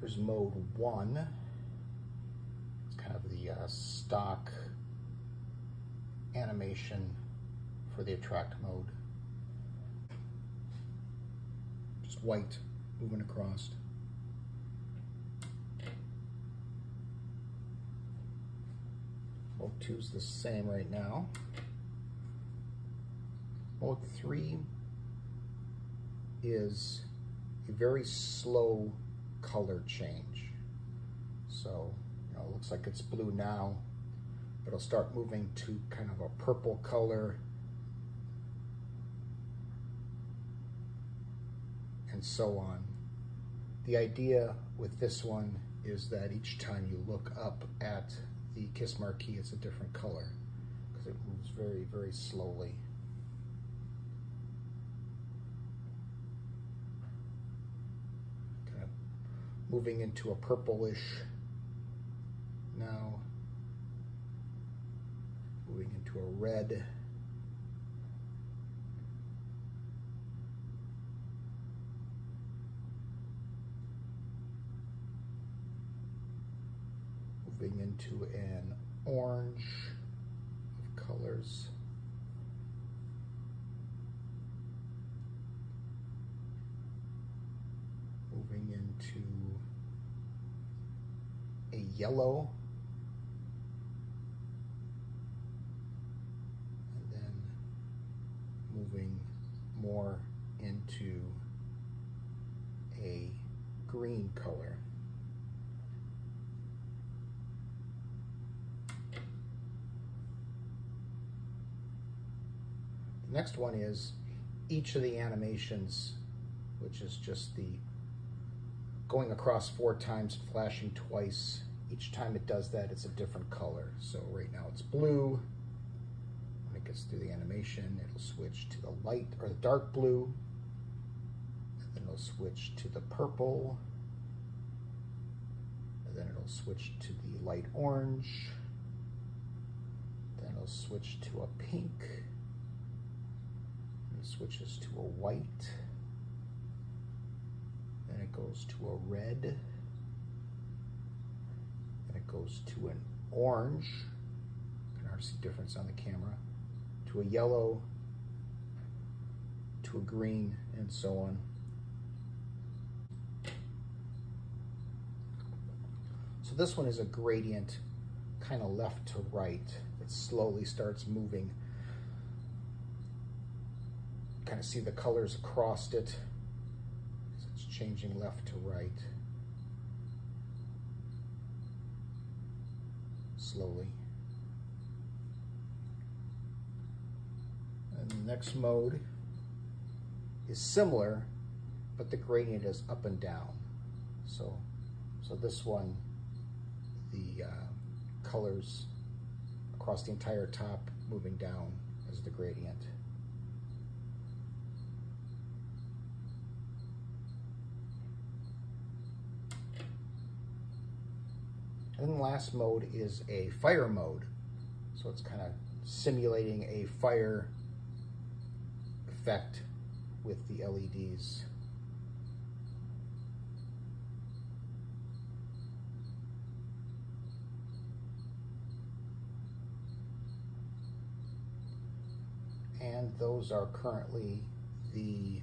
Here's mode one. It's kind of the stock animation for the attract mode. Just white moving across. Mode two is the same right now. Mode three is a very slow color change. So, you know, it looks like it's blue now, but it'll start moving to kind of a purple color and so on. The idea with this one is that each time you look up at the KISS marquee, it's a different color because it moves very, very slowly. Moving into a purplish now, moving into a red, moving into an orange of colors. Moving into a yellow, and then moving more into a green color. The next one is each of the animations, which is just the going across four times, flashing twice. Each time it does that, it's a different color. So right now it's blue. When it gets through the animation, it'll switch to the light or the dark blue. And then it'll switch to the purple. And then it'll switch to the light orange. Then it'll switch to a pink. And it switches to a white. Then it goes to a red, then it goes to an orange, you can hardly see the difference on the camera, to a yellow, to a green, and so on. So this one is a gradient, kind of left to right. It slowly starts moving. Kind of see the colors across it. It's changing left to right, slowly. And the next mode is similar, but the gradient is up and down. So this one, the colors across the entire top moving down as the gradient. And then the last mode is a fire mode. So it's kind of simulating a fire effect with the LEDs. And those are currently the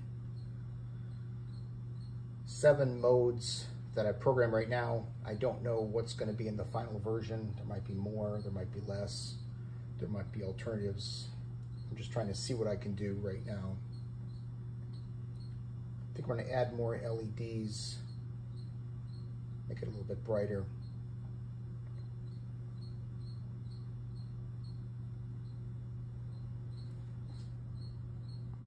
7 modes that I program right now. I don't know what's going to be in the final version. There might be more, there might be less, there might be alternatives. I'm just trying to see what I can do right now. I think we're going to add more LEDs, make it a little bit brighter.